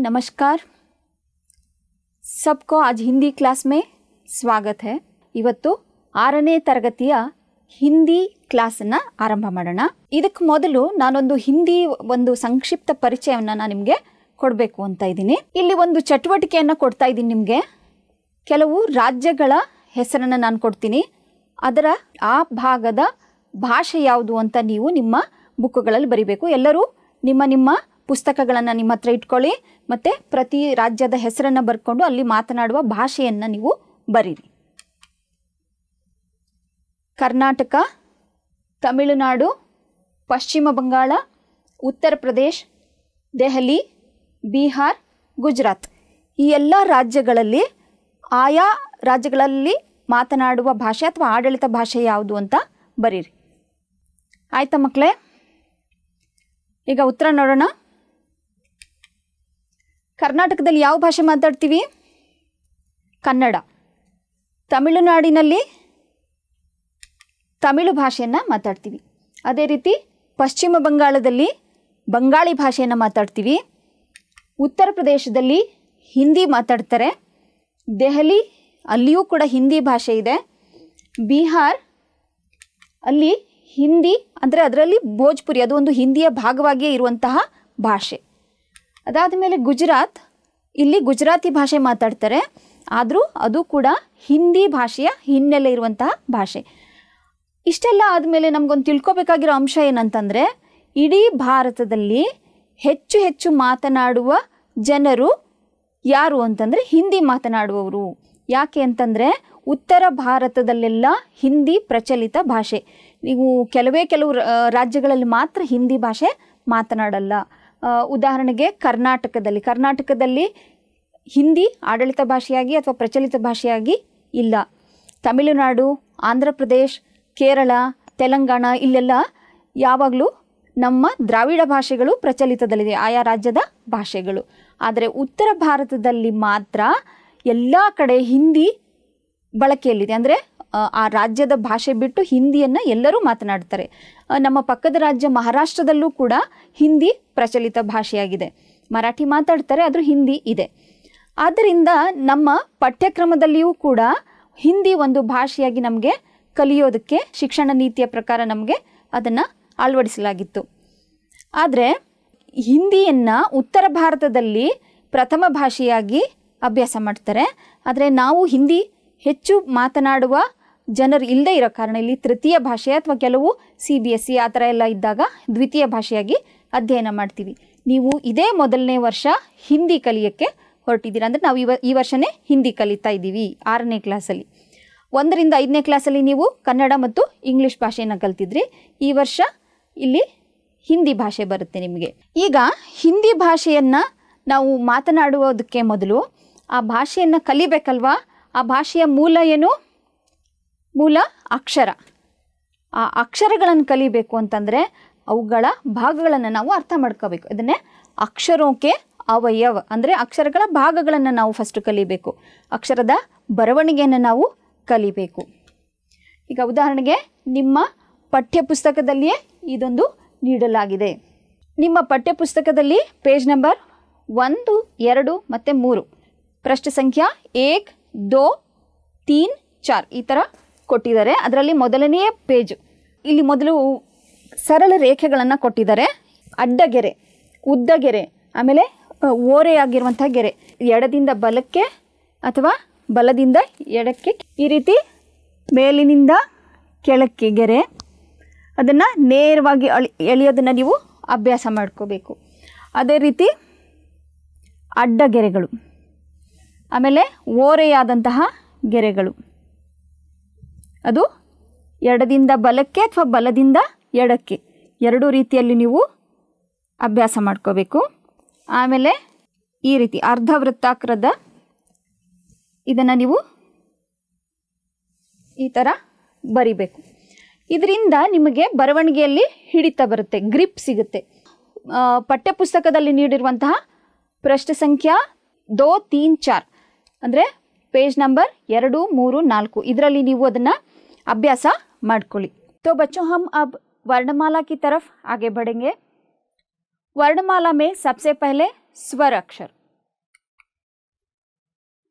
नमस्कार सबको आज हिंदी क्लास में स्वागत है। इवत्तु 6ನೇ ತರಗತಿಯ ಹಿಂದಿ ಕ್ಲಾಸನ್ನು ಆರಂಭ ಮಾಡೋಣ। ಇದಕ್ಕೆ ಮೊದಲು ನಾನೊಂದು ಹಿಂದಿ ಒಂದು ಸಂಕ್ಷಿಪ್ತ ಪರಿಚಯವನ್ನು ನಾನು ನಿಮಗೆ ಕೊಡಬೇಕು ಅಂತ ಇದ್ದೀನಿ। ಇಲ್ಲಿ ಒಂದು ಚಟುವಟಿಕೆಯನ್ನು ಕೊಡ್ತಾ ಇದ್ದೀನಿ, ನಿಮಗೆ ಕೆಲವು ರಾಜ್ಯಗಳ ಹೆಸರನ್ನು ನಾನು ಕೊಡ್ತೀನಿ, ಅದರ ಆ ಭಾಗದ ಭಾಷೆ ಯಾವುದು ಅಂತ ನೀವು ನಿಮ್ಮ ಬುಕ್ಗಳಲ್ಲಿ ಬರಿಬೇಕು। ಎಲ್ಲರೂ ನಿಮ್ಮ ನಿಮ್ಮ ಪುಸ್ತಕಗಳನ್ನು ನಿಮ್ಮ ಹತ್ರ ಇಟ್ಕೊಳ್ಳಿ ಮತ್ತು ಪ್ರತಿ ರಾಜ್ಯದ ಹೆಸರನ್ನು ಬರ್ಕೊಂಡು ಅಲ್ಲಿ ಮಾತನಾಡುವ ಭಾಷೆಯನ್ನು ನೀವು ಬರೀರಿ। ಕರ್ನಾಟಕ, ತಮಿಳುನಾಡು, ಪಶ್ಚಿಮ ಬಂಗಾಳ, ಉತ್ತರ ಪ್ರದೇಶ, ದೆಹಲಿ, ಬಿಹಾರ್, ಗುಜರಾತ್ ಈ ಎಲ್ಲ ರಾಜ್ಯಗಳಲ್ಲಿ ಆಯಾ ರಾಜ್ಯಗಳಲ್ಲಿ ಮಾತನಾಡುವ ಭಾಷೆ ಅಥವಾ ಆಡಳಿತ ಭಾಷೆ ಯಾವುದು ಅಂತ ಬರೀರಿ, ಆಯಿತಾ ಮಕ್ಕಳೇ? ಈಗ ಉತ್ತರ ನೋಡೋಣ। ಕರ್ನಾಟಕದಲ್ಲಿ ಯಾವ ಭಾಷೆ ಮಾತಾಡ್ತೀವಿ? ಕನ್ನಡ। ತಮಿಳುನಾಡಿನಲ್ಲಿ ತಮಿಳು ಭಾಷೆಯನ್ನು ಮಾತಾಡ್ತೀವಿ। ಅದೇ ರೀತಿ ಪಶ್ಚಿಮ ಬಂಗಾಳದಲ್ಲಿ ಬಂಗಾಳಿ ಭಾಷೆಯನ್ನು ಮಾತಾಡ್ತೀವಿ। ಉತ್ತರ ಪ್ರದೇಶದಲ್ಲಿ ಹಿಂದಿ ಮಾತಾಡ್ತಾರೆ। ದೆಹಲಿ, ಅಲ್ಲಿಯೂ ಕೂಡ ಹಿಂದಿ ಭಾಷೆ ಇದೆ। ಬಿಹಾರ್ ಅಲ್ಲಿ ಹಿಂದಿ ಅಂದರೆ ಅದರಲ್ಲಿ ಭೋಜ್ಪುರಿ, ಅದು ಒಂದು ಹಿಂದಿಯ ಭಾಗವಾಗಿಯೇ ಇರುವಂತಹ ಭಾಷೆ। ಅದಾದ ಮೇಲೆ ಗುಜರಾತ್, ಇಲ್ಲಿ ಗುಜರಾತಿ ಭಾಷೆ ಮಾತಾಡ್ತಾರೆ, ಆದರೂ ಅದು ಕೂಡ ಹಿಂದಿ ಭಾಷೆಯ ಹಿನ್ನೆಲೆ ಇರುವಂತಹ ಭಾಷೆ। ಇಷ್ಟೆಲ್ಲ ಆದಮೇಲೆ ನಮಗೊಂದು ತಿಳ್ಕೊಬೇಕಾಗಿರೋ ಅಂಶ ಏನಂತಂದರೆ, ಇಡೀ ಭಾರತದಲ್ಲಿ ಹೆಚ್ಚು ಹೆಚ್ಚು ಮಾತನಾಡುವ ಜನರು ಯಾರು ಅಂತಂದರೆ ಹಿಂದಿ ಮಾತನಾಡುವವರು। ಯಾಕೆ ಅಂತಂದರೆ ಉತ್ತರ ಭಾರತದಲ್ಲೆಲ್ಲ ಹಿಂದಿ ಪ್ರಚಲಿತ ಭಾಷೆ, ನೀವು ಕೆಲವು ರಾಜ್ಯಗಳಲ್ಲಿ ಮಾತ್ರ ಹಿಂದಿ ಭಾಷೆ ಮಾತನಾಡಲ್ಲ। ಉದಾಹರಣೆಗೆ ಕರ್ನಾಟಕದಲ್ಲಿ ಹಿಂದಿ ಆಡಳಿತ ಭಾಷೆಯಾಗಿ ಅಥವಾ ಪ್ರಚಲಿತ ಭಾಷೆಯಾಗಿ ಇಲ್ಲ। ತಮಿಳುನಾಡು, ಆಂಧ್ರ ಪ್ರದೇಶ, ಕೇರಳ, ತೆಲಂಗಾಣ ಇಲ್ಲೆಲ್ಲ ಯಾವಾಗಲೂ ನಮ್ಮ ದ್ರಾವಿಡ ಭಾಷೆಗಳು ಪ್ರಚಲಿತದಲ್ಲಿದೆ, ಆಯಾ ರಾಜ್ಯದ ಭಾಷೆಗಳು. ಆದರೆ ಉತ್ತರ ಭಾರತದಲ್ಲಿ ಮಾತ್ರ ಎಲ್ಲ ಕಡೆ ಹಿಂದಿ ಬಳಕೆಯಲ್ಲಿದೆ, ಅಂದರೆ ಆ ರಾಜ್ಯದ ಭಾಷೆ ಬಿಟ್ಟು ಹಿಂದಿಯನ್ನು ಎಲ್ಲರೂ ಮಾತನಾಡ್ತಾರೆ। ನಮ್ಮ ಪಕ್ಕದ ರಾಜ್ಯ ಮಹಾರಾಷ್ಟ್ರದಲ್ಲೂ ಕೂಡ ಹಿಂದಿ ಪ್ರಚಲಿತ ಭಾಷೆಯಾಗಿದೆ, ಮರಾಠಿ ಮಾತಾಡ್ತಾರೆ, ಆದರೂ ಹಿಂದಿ ಇದೆ। ಆದ್ದರಿಂದ ನಮ್ಮ ಪಠ್ಯಕ್ರಮದಲ್ಲಿಯೂ ಕೂಡ ಹಿಂದಿ ಒಂದು ಭಾಷೆಯಾಗಿ ನಮಗೆ ಕಲಿಯೋದಕ್ಕೆ ಶಿಕ್ಷಣ ನೀತಿಯ ಪ್ರಕಾರ ನಮಗೆ ಅದನ್ನು ಅಳವಡಿಸಲಾಗಿತ್ತು. ಆದರೆ ಹಿಂದಿಯನ್ನು ಉತ್ತರ ಭಾರತದಲ್ಲಿ ಪ್ರಥಮ ಭಾಷೆಯಾಗಿ ಅಭ್ಯಾಸ ಮಾಡ್ತಾರೆ, ಆದರೆ ನಾವು ಹಿಂದಿ ಹೆಚ್ಚು ಮಾತನಾಡುವ ಜನರು ಇಲ್ಲದೆ ಇರೋ ಕಾರಣ ಇಲ್ಲಿ ತೃತೀಯ ಭಾಷೆ ಅಥವಾ ಕೆಲವು CBSE ಆ ಥರ ಎಲ್ಲ ಇದ್ದಾಗ ದ್ವಿತೀಯ ಭಾಷೆಯಾಗಿ ಅಧ್ಯಯನ ಮಾಡ್ತೀವಿ. ನೀವು ಇದೇ ಮೊದಲನೇ ವರ್ಷ ಹಿಂದಿ ಕಲಿಯೋಕ್ಕೆ ಹೊರಟಿದ್ದೀರ, ಅಂದರೆ ನಾವು ಈ ವರ್ಷನೇ ಹಿಂದಿ ಕಲಿತಾ ಇದ್ದೀವಿ 6ನೇ ಕ್ಲಾಸಲ್ಲಿ। 1ರಿಂದ 5ನೇ ಕ್ಲಾಸಲ್ಲಿ ನೀವು ಕನ್ನಡ ಮತ್ತು ಇಂಗ್ಲೀಷ್ ಭಾಷೆಯನ್ನು ಕಲ್ತಿದ್ರಿ, ಈ ವರ್ಷ ಇಲ್ಲಿ ಹಿಂದಿ ಭಾಷೆ ಬರುತ್ತೆ ನಿಮಗೆ। ಈಗ ಹಿಂದಿ ಭಾಷೆಯನ್ನು ನಾವು ಮಾತನಾಡುವುದಕ್ಕೆ ಮೊದಲು ಆ ಭಾಷೆಯನ್ನು ಕಲಿಬೇಕಲ್ವಾ? ಆ ಭಾಷೆಯ ಮೂಲ ಏನು? ಮೂಲ ಅಕ್ಷರ. ಆ ಅಕ್ಷರಗಳನ್ನು ಕಲಿಬೇಕು ಅಂತಂದರೆ ಅವುಗಳ ಭಾಗಗಳನ್ನು ನಾವು ಅರ್ಥ ಮಾಡ್ಕೋಬೇಕು, ಅದನ್ನೇ ಅಕ್ಷರೋಕೆ ಅವಯವ ಅಂದರೆ ಅಕ್ಷರಗಳ ಭಾಗಗಳನ್ನು ನಾವು ಫಸ್ಟು ಕಲಿಬೇಕು, ಅಕ್ಷರದ ಬರವಣಿಗೆಯನ್ನು ನಾವು ಕಲಿಬೇಕು. ಈಗ ಉದಾಹರಣೆಗೆ ನಿಮ್ಮ ಪಠ್ಯಪುಸ್ತಕದಲ್ಲಿಯೇ ಇದೊಂದು ನೀಡಲಾಗಿದೆ, ನಿಮ್ಮ ಪಠ್ಯಪುಸ್ತಕದಲ್ಲಿ ಪೇಜ್ ನಂಬರ್ 1, 2 ಮತ್ತು 3 ಪೃಷ್ಠ ಸಂಖ್ಯಾ 1, 2, 3, 4 ಈ ಥರ ಕೊಟ್ಟಿದ್ದಾರೆ. ಅದರಲ್ಲಿ ಮೊದಲನೆಯ ಪೇಜು ಇಲ್ಲಿ ಮೊದಲು ಸರಳ ರೇಖೆಗಳನ್ನು ಕೊಟ್ಟಿದ್ದಾರೆ, ಅಡ್ಡಗೆರೆ, ಉದ್ದಗೆರೆ, ಆಮೇಲೆ ಓರೆಯಾಗಿರುವಂಥ ಗೆರೆ, ಎಡದಿಂದ ಬಲಕ್ಕೆ ಅಥವಾ ಬಲದಿಂದ ಎಡಕ್ಕೆ ಈ ರೀತಿ ಮೇಲಿನಿಂದ ಕೆಳಕ್ಕೆ ಗೆರೆ, ಅದನ್ನು ನೇರವಾಗಿ ಎಳೆಯೋದನ್ನು ನೀವು ಅಭ್ಯಾಸ ಮಾಡ್ಕೋಬೇಕು. ಅದೇ ರೀತಿ ಅಡ್ಡಗೆರೆಗಳು, ಆಮೇಲೆ ಓರೆಯಾದಂತಹ ಗೆರೆಗಳು, ಅದು ಎಡದಿಂದ ಬಲಕ್ಕೆ ಅಥವಾ ಬಲದಿಂದ ಎಡಕ್ಕೆ ಎರಡೂ ರೀತಿಯಲ್ಲಿ ನೀವು ಅಭ್ಯಾಸ ಮಾಡ್ಕೋಬೇಕು. ಆಮೇಲೆ ಈ ರೀತಿ ಅರ್ಧವೃತ್ತಾಕಾರದ ಇದನ್ನು ನೀವು ಈ ಥರ ಬರಿಬೇಕು, ಇದರಿಂದ ನಿಮಗೆ ಬರವಣಿಗೆಯಲ್ಲಿ ಹಿಡಿತ ಬರುತ್ತೆ, ಗ್ರಿಪ್ ಸಿಗುತ್ತೆ. ಪಠ್ಯಪುಸ್ತಕದಲ್ಲಿ ನೀಡಿರುವಂತಹ ಪೃಷ್ಠ ಸಂಖ್ಯಾ 2, 3, 4 ಅಂದರೆ ಪೇಜ್ ನಂಬರ್ 2, 3, 4 ಇದರಲ್ಲಿ ನೀವು ಅದನ್ನು ಅಭ್ಯಾಸ ಮಾಡ್ಕೊಳ್ಳಿ. तो बच्चों हम अब वर्णमाला की तरफ आगे बढ़ेंगे। वर्णमाला में सबसे पहले स्वर अक्षर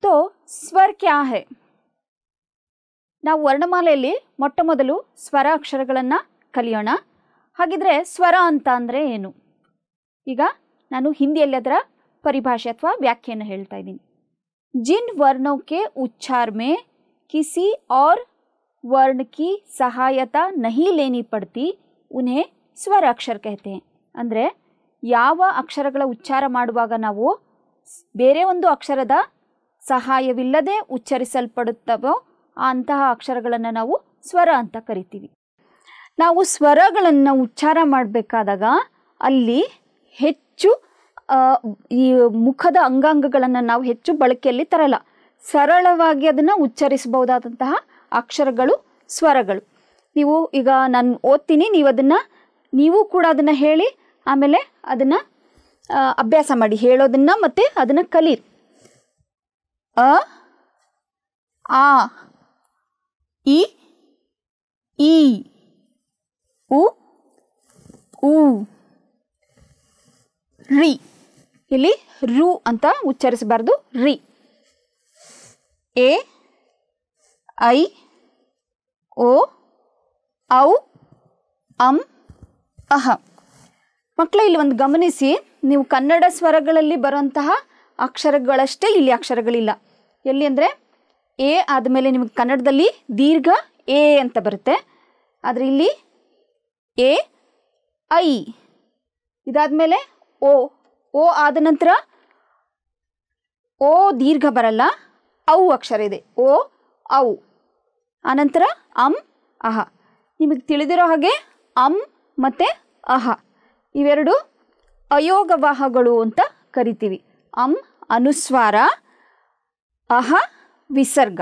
तो स्वर क्या है? ನಾವು ವರ್ಣಮಾಲೆಯಲ್ಲಿ ಮೊಟ್ಟಮೊದಲು ಸ್ವರ ಅಕ್ಷರಗಳನ್ನು ಕಲಿಯೋಣ. ಹಾಗಿದ್ರೆ ಸ್ವರ ಅಂತ ಅಂದ್ರೆ ಏನು? ಈಗ ನಾನು ಹಿಂದಿಯಲ್ಲಿ ಅದರ ಪರಿಭಾಷೆ ಅಥವಾ ವ್ಯಾಖ್ಯಾನ ಹೇಳ್ತಾ ಇದ್ದೀನಿ. जिन वर्णों के उच्चार में किसी और वर्ण की सहायता नहीं लेनी पड़ती उन्हें स्वर अक्षर कहते हैं. ಅಂದರೆ ಯಾವ ಅಕ್ಷರಗಳ ಉಚ್ಚಾರ ಮಾಡುವಾಗ ನಾವು ಬೇರೆ ಒಂದು ಅಕ್ಷರದ ಸಹಾಯವಿಲ್ಲದೆ ಉಚ್ಚರಿಸಲ್ಪಡುತ್ತವೋ ಅಂತಹ ಅಕ್ಷರಗಳನ್ನು ನಾವು ಸ್ವರ ಅಂತ ಕರಿತೀವಿ. ನಾವು ಸ್ವರಗಳನ್ನು ಉಚ್ಚಾರ ಮಾಡಬೇಕಾದಾಗ ಅಲ್ಲಿ ಹೆಚ್ಚು ಈ ಮುಖದ ಅಂಗಾಂಗಗಳನ್ನು ನಾವು ಹೆಚ್ಚು ಬಳಕೆಯಲ್ಲಿ ತರಲ್ಲ, ಸರಳವಾಗಿ ಅದನ್ನು ಉಚ್ಚರಿಸಬಹುದಾದಂತಹ ಅಕ್ಷರಗಳು ಸ್ವರಗಳು. ನೀವು ಈಗ ನಾನು ಓದ್ತೀನಿ, ನೀವು ಕೂಡ ಅದನ್ನು ಹೇಳಿ ಆಮೇಲೆ ಅದನ್ನು ಅಭ್ಯಾಸ ಮಾಡಿ, ಹೇಳೋದನ್ನು ಮತ್ತೆ ಅದನ್ನು ಕಲಿ. ಅ ಆ ಇ ಈ ಉ ಊ ರಿ. ಇಲ್ಲಿ ರು ಅಂತ ಉಚ್ಚರಿಸಬಾರದು, ರಿ. ಎ ಐ ಓ ಔ ಅಂ ಅಹ. ಮಕ್ಕಳ ಇಲ್ಲಿ ಒಂದು ಗಮನಿಸಿ, ನೀವು ಕನ್ನಡ ಸ್ವರಗಳಲ್ಲಿ ಬರುವಂತಹ ಅಕ್ಷರಗಳಷ್ಟೇ ಇಲ್ಲಿ ಅಕ್ಷರಗಳಿಲ್ಲ. ಎಲ್ಲಿ ಅಂದರೆ ಎ ಆದಮೇಲೆ ನಿಮಗೆ ಕನ್ನಡದಲ್ಲಿ ದೀರ್ಘ ಎ ಅಂತ ಬರುತ್ತೆ, ಆದರೆ ಇಲ್ಲಿ ಎ ಐ, ಇದಾದಮೇಲೆ ಓ, ಓ ಆದ ನಂತರ ಓ ದೀರ್ಘ ಬರಲ್ಲ, ಔ ಅಕ್ಷರ ಇದೆ, ಓ ಔ. ಆನಂತರ ಅಂ ಅಹ. ನಿಮಗೆ ತಿಳಿದಿರೋ ಹಾಗೆ ಅಂ ಮತ್ತು ಅಹ ಇವೆರಡು ಅಯೋಗವಾಹಗಳು ಅಂತ ಕರಿತೀವಿ. ಅಂ ಅನುಸ್ವಾರ, ಅಹ ವಿಸರ್ಗ.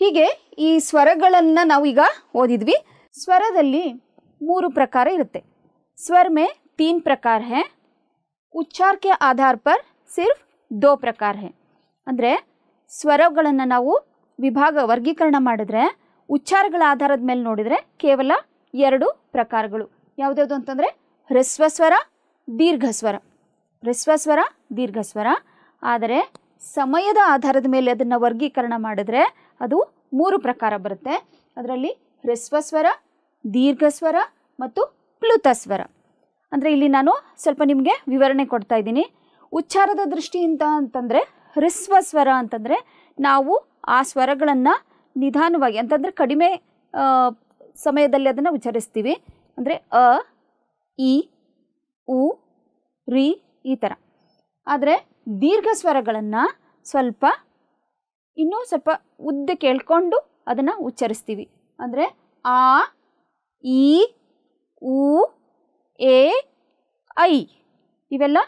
ಹೀಗೆ ಈ ಸ್ವರಗಳನ್ನು ನಾವೀಗ ಓದಿದ್ವಿ. ಸ್ವರದಲ್ಲಿ ಮೂರು ಪ್ರಕಾರ ಇರುತ್ತೆ. ಸ್ವರ ಮೇ ತೀನ್ ಪ್ರಕಾರ ಹೈ, ಉಚ್ಚಾರ ಕೆ ಆಧಾರ ಪರ್ ಸಿರ್ಫ್ ದೋ ಪ್ರಕಾರ ಹೈ. ಅಂದರೆ ಸ್ವರಗಳನ್ನು ನಾವು ವರ್ಗೀಕರಣ ಮಾಡಿದ್ರೆ, ಉಚ್ಚಾರಗಳ ಆಧಾರದ ಮೇಲೆ ನೋಡಿದರೆ ಕೇವಲ ಎರಡು ಪ್ರಕಾರಗಳು. ಯಾವುದ್ಯಾವುದು ಅಂತಂದರೆ ಹ್ರಸ್ವಸ್ವರ, ದೀರ್ಘಸ್ವರ, ಹ್ರಸ್ವಸ್ವರ, ದೀರ್ಘಸ್ವರ. ಆದರೆ ಸಮಯದ ಆಧಾರದ ಮೇಲೆ ಅದನ್ನು ವರ್ಗೀಕರಣ ಮಾಡಿದ್ರೆ ಅದು ಮೂರು ಪ್ರಕಾರ ಬರುತ್ತೆ. ಅದರಲ್ಲಿ ಹ್ರಸ್ವಸ್ವರ, ದೀರ್ಘಸ್ವರ ಮತ್ತು ಪ್ಲುತಸ್ವರ. ಅಂದರೆ ಇಲ್ಲಿ ನಾನು ಸ್ವಲ್ಪ ನಿಮಗೆ ವಿವರಣೆ ಕೊಡ್ತಾ ಇದ್ದೀನಿ. ಉಚ್ಚಾರದ ದೃಷ್ಟಿಯಿಂದ ಅಂತಂದರೆ ಹ್ರಸ್ವಸ್ವರ ಅಂತಂದರೆ ನಾವು ಆ ಸ್ವರಗಳನ್ನು ನಿಧಾನವಾಗಿ ಅಂತಂದರೆ ಕಡಿಮೆ ಸಮಯದಲ್ಲಿ ಅದನ್ನು ಉಚ್ಚರಿಸ್ತೀವಿ. ಅಂದರೆ ಅ ಇ ಉ ರಿ ಈ ಥರ. ಆದರೆ ದೀರ್ಘ ಸ್ವರಗಳನ್ನು ಇನ್ನೂ ಸ್ವಲ್ಪ ಉದ್ದ ಕೇಳ್ಕೊಂಡು ಅದನ್ನು ಉಚ್ಚರಿಸ್ತೀವಿ. ಅಂದರೆ ಆ ಇ ಉ ಎ ಐ ಇವೆಲ್ಲ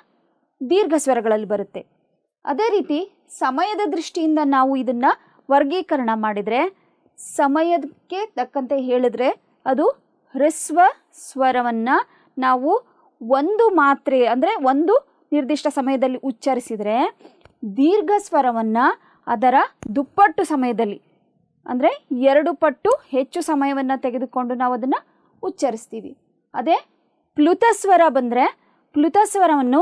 ದೀರ್ಘ ಸ್ವರಗಳಲ್ಲಿ ಬರುತ್ತೆ. ಅದೇ ರೀತಿ ಸಮಯದ ದೃಷ್ಟಿಯಿಂದ ನಾವು ಇದನ್ನು ವರ್ಗೀಕರಣ ಮಾಡಿದರೆ, ಸಮಯಕ್ಕೆ ತಕ್ಕಂತೆ ಹೇಳಿದರೆ ಅದು ಹ್ರಸ್ವ ಸ್ವರವನ್ನು ನಾವು ಒಂದು ಮಾತ್ರೆ ಅಂದರೆ ಒಂದು ನಿರ್ದಿಷ್ಟ ಸಮಯದಲ್ಲಿ ಉಚ್ಚರಿಸಿದರೆ, ದೀರ್ಘ ಸ್ವರವನ್ನು ಅದರ ದುಪ್ಪಟ್ಟು ಸಮಯದಲ್ಲಿ ಅಂದರೆ 2 ಪಟ್ಟು ಹೆಚ್ಚು ಸಮಯವನ್ನು ತೆಗೆದುಕೊಂಡು ನಾವು ಅದನ್ನು ಉಚ್ಚರಿಸ್ತೀವಿ. ಅದೇ ಪ್ಲುತಸ್ವರ ಬಂದರೆ ಪ್ಲುತಸ್ವರವನ್ನು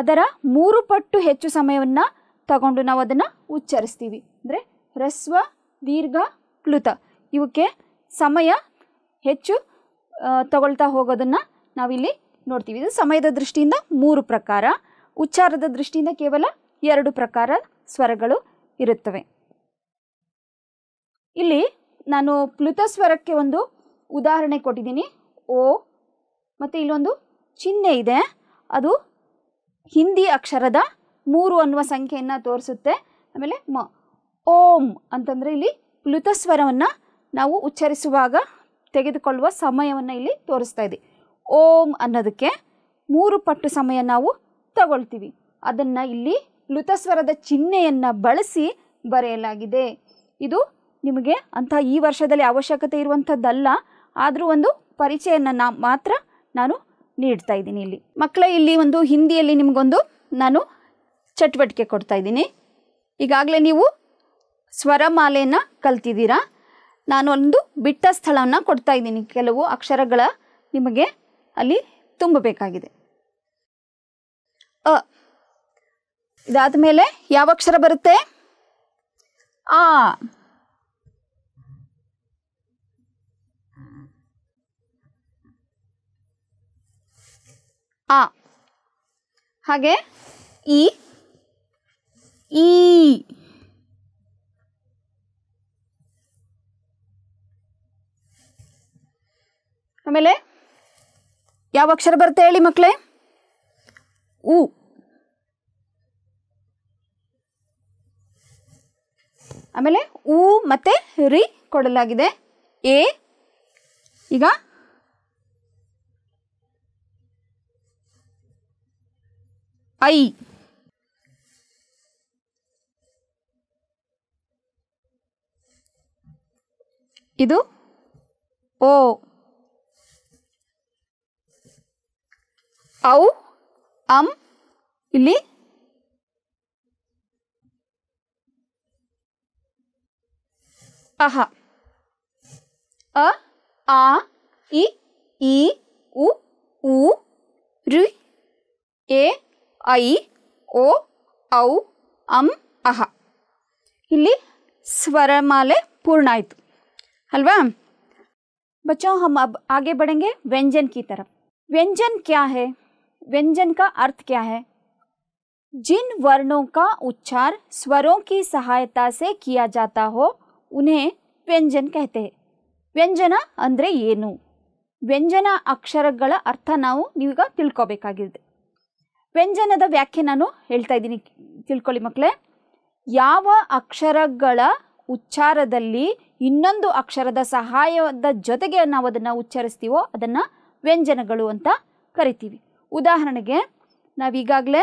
ಅದರ 3 ಪಟ್ಟು ಹೆಚ್ಚು ಸಮಯವನ್ನು ತಗೊಂಡು ನಾವು ಅದನ್ನು ಉಚ್ಚರಿಸ್ತೀವಿ. ಅಂದರೆ ಹ್ರಸ್ವ, ದೀರ್ಘ, ಪ್ಲುತ ಇವಕ್ಕೆ ಸಮಯ ಹೆಚ್ಚು ತಗೊಳ್ತಾ ಹೋಗೋದನ್ನು ನಾವಿಲ್ಲಿ ನೋಡ್ತೀವಿ. ಇದು ಸಮಯದ ದೃಷ್ಟಿಯಿಂದ 3 ಪ್ರಕಾರ, ಉಚ್ಚಾರದ ದೃಷ್ಟಿಯಿಂದ ಕೇವಲ 2 ಪ್ರಕಾರ ಸ್ವರಗಳು ಇರುತ್ತವೆ. ಇಲ್ಲಿ ನಾನು ಪ್ಲುತ ಸ್ವರಕ್ಕೆ ಒಂದು ಉದಾಹರಣೆ ಕೊಟ್ಟಿದ್ದೀನಿ, ಓ. ಮತ್ತು ಇಲ್ಲೊಂದು ಚಿಹ್ನೆ ಇದೆ, ಅದು ಹಿಂದಿ ಅಕ್ಷರದ 3 ಅನ್ನುವ ಸಂಖ್ಯೆಯನ್ನು ತೋರಿಸುತ್ತೆ. ಆಮೇಲೆ ಮ ಓಂ ಅಂತಂದರೆ ಇಲ್ಲಿ ಪ್ಲುತ ಸ್ವರವನ್ನು ನಾವು ಉಚ್ಚರಿಸುವಾಗ ತೆಗೆದುಕೊಳ್ಳುವ ಸಮಯವನ್ನು ಇಲ್ಲಿ ತೋರಿಸ್ತಾ ಇದೆ. ಓಂ ಅನ್ನೋದಕ್ಕೆ 3 ಪಟ್ಟು ಸಮಯ ನಾವು ತಗೊಳ್ತೀವಿ. ಅದನ್ನು ಇಲ್ಲಿ ಪ್ಲುತಸ್ವರದ ಚಿಹ್ನೆಯನ್ನು ಬಳಸಿ ಬರೆಯಲಾಗಿದೆ. ಇದು ನಿಮಗೆ ಅಂಥ ಈ ವರ್ಷದಲ್ಲಿ ಅವಶ್ಯಕತೆ ಇರುವಂಥದ್ದಲ್ಲ, ಆದರೂ ಒಂದು ಪರಿಚಯನ ಮಾತ್ರ ನಾನು ನೀಡ್ತಾ ಇದ್ದೀನಿ. ಇಲ್ಲಿ ಮಕ್ಕಳ ಇಲ್ಲಿ ಒಂದು ಹಿಂದಿಯಲ್ಲಿ ನಿಮಗೊಂದು ನಾನು ಚಟುವಟಿಕೆ ಕೊಡ್ತಾ ಇದ್ದೀನಿ. ಈಗಾಗಲೇ ನೀವು ಸ್ವರಮಾಲೆಯನ್ನು ಕಲ್ತಿದ್ದೀರಾ. ನಾನು ಒಂದು ಬಿಟ್ಟ ಸ್ಥಳವನ್ನು ಕೊಡ್ತಾ ಇದ್ದೀನಿ, ಕೆಲವು ಅಕ್ಷರಗಳ ನಿಮಗೆ ಅಲ್ಲಿ ತುಂಬಬೇಕಾಗಿದೆ. ಅ इदादमेले ಯಾವ ಅಕ್ಷರ ಬರುತ್ತೆ ಆ ಆ ಹಾಗೆ ಈ ಈ ಆಮೇಲೆ ಯಾವ ಅಕ್ಷರ ಬರುತ್ತೆ ಹೇಳಿ ಮಕ್ಕಳೇ ಉ ಆಮೇಲೆ ಉ ಮತ್ತೆ ರಿ ಕೊಡಲಾಗಿದೆ ಎ ಈಗ ಐ ಇದು ಓ ಔ ಅಂ ಇಲ್ಲಿ ಅಹ ಅ ಆ ಇ ಈ ಉ ಊ ಋ ಎ ಐ ಓ ಔ ಅಂ ಅಹ ಇಲ್ಲಿ ಸ್ವರಮಾಲೆ पूर्ण ಆಯಿತು अल्वा। बच्चों हम अब आगे बढ़ेंगे व्यंजन की तरफ। व्यंजन क्या है, व्यंजन का अर्थ क्या है? जिन वर्णों का उच्चार स्वरों की सहायता से किया जाता हो उन्हें व्यंजन कहते हैं। व्यंजन अंद्रे येनु, व्यंजन अक्षरಗಳ अर्थ ನಾವು ಈಗ ತಿಳ್ಕೋಬೇಕಾಗಿದೆ। ವ್ಯಂಜನದ ವ್ಯಾಖ್ಯೆ ನಾನು ಹೇಳ್ತಾ ಇದ್ದೀನಿ, ತಿಳ್ಕೊಳ್ಳಿ ಮಕ್ಕಳೇ। ಯಾವ ಅಕ್ಷರಗಳ ಉಚ್ಚಾರದಲ್ಲಿ ಇನ್ನೊಂದು ಅಕ್ಷರದ ಸಹಾಯದ ಜೊತೆಗೆ ನಾವು ಅದನ್ನು ಉಚ್ಚರಿಸ್ತೀವೋ ಅದನ್ನು ವ್ಯಂಜನಗಳು ಅಂತ ಕರಿತೀವಿ। ಉದಾಹರಣೆಗೆ ನಾವೀಗಾಗಲೇ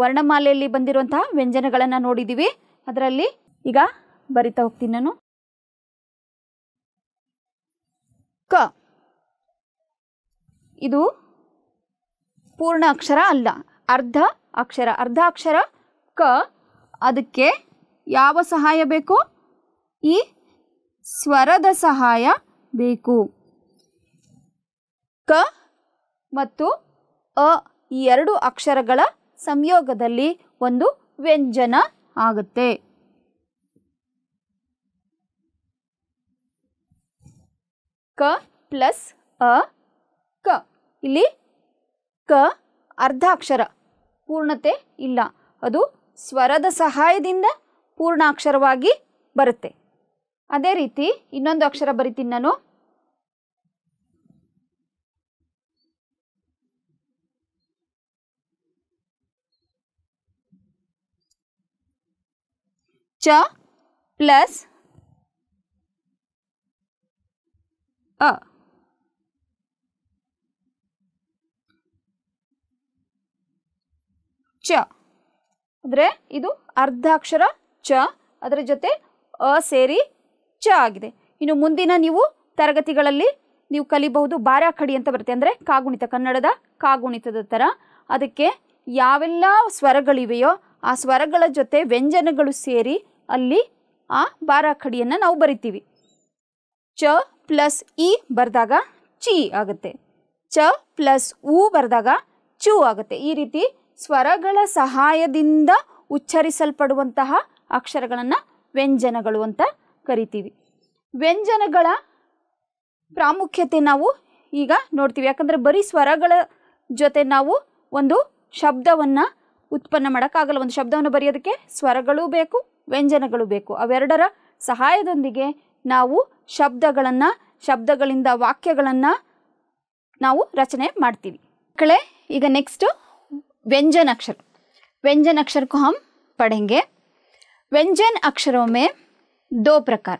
ವರ್ಣಮಾಲೆಯಲ್ಲಿ ಬಂದಿರುವಂತಹ ವ್ಯಂಜನಗಳನ್ನು ನೋಡಿದ್ದೀವಿ। ಅದರಲ್ಲಿ ಈಗ ಬರಿತಾ ಹೋಗ್ತೀನಿ ನಾನು। ಕ ಇದು ಪೂರ್ಣ ಅಕ್ಷರ ಅಲ್ಲ, ಅರ್ಧ ಅಕ್ಷರ। ಅರ್ಧ ಅಕ್ಷರ ಕ, ಅದಕ್ಕೆ ಯಾವ ಸಹಾಯ ಬೇಕು? ಈ ಸ್ವರದ ಸಹಾಯ ಬೇಕು। ಕ ಮತ್ತು ಅ ಈ ಎರಡು ಅಕ್ಷರಗಳ ಸಂಯೋಗದಲ್ಲಿ ಒಂದು ವ್ಯಂಜನ ಆಗುತ್ತೆ। ಕ ಪ್ಲಸ್ ಅ ಕ, ಇಲ್ಲಿ ಕ ಅರ್ಧ ಅಕ್ಷರ, ಪೂರ್ಣತೆ ಇಲ್ಲ, ಅದು ಸ್ವರದ ಸಹಾಯದಿಂದ ಪೂರ್ಣ ಅಕ್ಷರವಾಗಿ ಬರುತ್ತೆ। ಅದೇ ರೀತಿ ಇನ್ನೊಂದು ಅಕ್ಷರ ಬರಿತೀನಿ ನಾನು, ಚ ಪ್ಲಸ್ ಅ, ಚ ಅಂದರೆ ಇದು ಅರ್ಧ ಅಕ್ಷರ ಚ, ಅದರ ಜೊತೆ ಅ ಸೇರಿ ಚ ಆಗಿದೆ। ಇನ್ನು ಮುಂದಿನ ನೀವು ತರಗತಿಗಳಲ್ಲಿ ನೀವು ಕಲಿಬಹುದು ಬಾರಾ ಖಡಿ ಅಂತ ಬರುತ್ತೆ, ಅಂದರೆ ಕಾಗುಣಿತ, ಕನ್ನಡದ ಕಾಗುಣಿತದ ಥರ। ಅದಕ್ಕೆ ಯಾವೆಲ್ಲ ಸ್ವರಗಳಿವೆಯೋ ಆ ಸ್ವರಗಳ ಜೊತೆ ವ್ಯಂಜನಗಳು ಸೇರಿ ಅಲ್ಲಿ ಆ ಬಾರಾ ಖಡಿಯನ್ನು ನಾವು ಬರಿತೀವಿ। ಚ ಪ್ಲಸ್ ಇ ಬರೆದಾಗ ಚಿ ಆಗುತ್ತೆ, ಚ ಪ್ಲಸ್ ಉ ಬರೆದಾಗ ಚು ಆಗುತ್ತೆ। ಈ ರೀತಿ ಸ್ವರಗಳ ಸಹಾಯದಿಂದ ಉಚ್ಚರಿಸಲ್ಪಡುವಂತಹ ಅಕ್ಷರಗಳನ್ನು ವ್ಯಂಜನಗಳು ಅಂತ ಕರಿತೀವಿ। ವ್ಯಂಜನಗಳ ಪ್ರಾಮುಖ್ಯತೆ ನಾವು ಈಗ ನೋಡ್ತೀವಿ, ಯಾಕಂದರೆ ಬರೀ ಸ್ವರಗಳ ಜೊತೆ ನಾವು ಒಂದು ಶಬ್ದವನ್ನು ಉತ್ಪನ್ನ ಮಾಡೋಕ್ಕಾಗಲ್ಲ, ಒಂದು ಶಬ್ದವನ್ನು ಬರೆಯೋದಕ್ಕೆ ಸ್ವರಗಳು ಬೇಕು, ವ್ಯಂಜನಗಳು ಬೇಕು, ಅವೆರಡರ ಸಹಾಯದೊಂದಿಗೆ ನಾವು ಶಬ್ದಗಳನ್ನು, ಶಬ್ದಗಳಿಂದ ವಾಕ್ಯಗಳನ್ನು ನಾವು ರಚನೆ ಮಾಡ್ತೀವಿ ಮಕ್ಕಳೇ। ಈಗ ನೆಕ್ಸ್ಟು व्यंजन अक्षर। व्यंजन अक्षर को हम पढ़ेंगे। व्यंजन अक्षरों में दो प्रकार,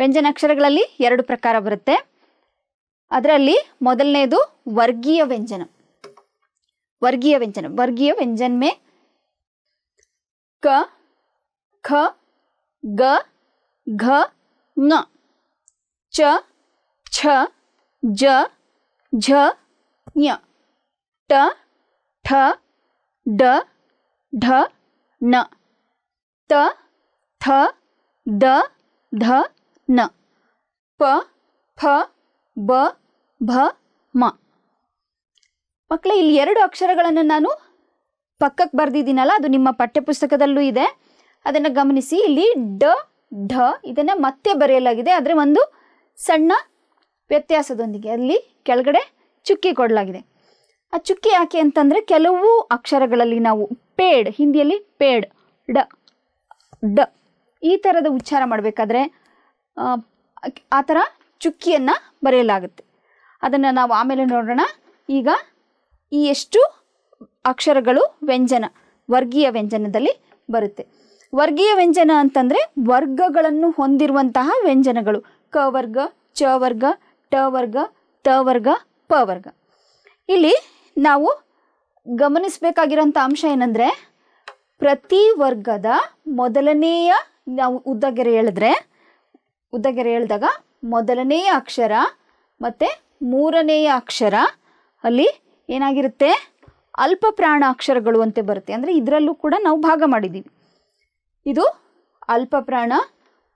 व्यंजन अक्षरगळल्लि एरडु प्रकार बरुत्ते। अदरल्लि मोदलनेदु वर्गीय व्यंजन। वर्गीय व्यंजन, वर्गीय व्यंजन में क ख ग घ ङ च छ ज झ ञ ट ठ ड ಢ ಣ ತ ಥ ದ ಧ ನ ಪ ಫ ಬ ಭ ಮ. ಮಕ್ಕಳೇ, ಇಲ್ಲಿ ಎರಡು ಅಕ್ಷರಗಳನ್ನು ನಾನು ಪಕ್ಕಕ್ಕೆ ಬರ್ದಿದ್ದೀನಲ್ಲ ಅದು ನಿಮ್ಮ ಪಠ್ಯಪುಸ್ತಕದಲ್ಲೂ ಇದೆ ಅದನ್ನ ಗಮನಿಸಿ ಇಲ್ಲಿ ಡ ಢ ಇದನ್ನ ಮತ್ತೆ ಬರೆಯಲಾಗಿದೆ ಆದರೆ ಒಂದು ಸಣ್ಣ ವ್ಯತ್ಯಾಸದೊಂದಿಗೆ ಅಲ್ಲಿ ಕೆಳಗಡೆ ಚುಕ್ಕಿ ಕೊಡಲಾಗಿದೆ ಆ ಚುಕ್ಕಿ ಯಾಕೆ ಅಂತಂದ್ರೆ ಕೆಲವು ಅಕ್ಷರಗಳಲ್ಲಿ ನಾವು ಪೇಡ್ ಹಿಂದಿಯಲ್ಲಿ ಪೇಡ್ ಡ ಡ ಈ ತರದ ಉಚ್ಚಾರ ಮಾಡಬೇಕಾದ್ರೆ ಆ ತರ ಚುಕ್ಕಿಯನ್ನ ಬರೆಯಲಾಗುತ್ತೆ ಅದನ್ನ ನಾವು ಆಮೇಲೆ ನೋಡೋಣ ಈಗ ಈ ಎಷ್ಟು ಅಕ್ಷರಗಳು ವ್ಯಂಜನ ವರ್ಗೀಯ ವ್ಯಂಜನದಲ್ಲಿ ಬರುತ್ತೆ ವರ್ಗೀಯ ವ್ಯಂಜನ ಅಂತಂದ್ರೆ ವರ್ಗಗಳನ್ನು ಹೊಂದಿರುವಂತಹ ವ್ಯಂಜನಗಳು ಕ ವರ್ಗ ಚ ವರ್ಗ ಟ ವರ್ಗ ತ ವರ್ಗ ಪ ವರ್ಗ ಇಲ್ಲಿ ನಾವು ಗಮನಿಸಬೇಕಾಗಿರುವಂತ ಅಂಶ ಏನಂದ್ರೆ ಪ್ರತಿ ವರ್ಗದ ಮೊದಲನೆಯ ನಾವು ಉದ್ದಗೆರೆ ಹೇಳಿದಾಗ ಮೊದಲನೆಯ ಅಕ್ಷರ ಮತ್ತೆ ಮೂರನೆಯ ಅಕ್ಷರ ಅಲ್ಲಿ ಏನಾಗಿರುತ್ತೆ ಅಲ್ಪ ಪ್ರಾಣ ಅಕ್ಷರಗಳು ಅಂತ ಬರುತ್ತೆ ಅಂದ್ರೆ ಇದರಲ್ಲೂ ಕೂಡ ನಾವು ಭಾಗ ಮಾಡಿದೀವಿ ಇದು ಅಲ್ಪ ಪ್ರಾಣ